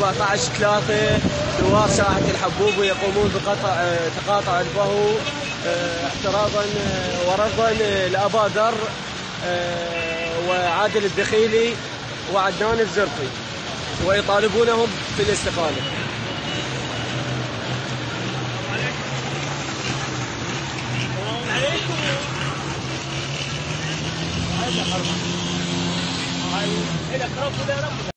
17-3 ثوار ساحة الحبوب يقومون بقطع تقاطع البهو احترازا ورفضا لأبا ذر وعادل الدخيلي وعدنان الزرقي ويطالبونهم بالاستقالة. هذا حرب هاي إلى كرب ولا رب.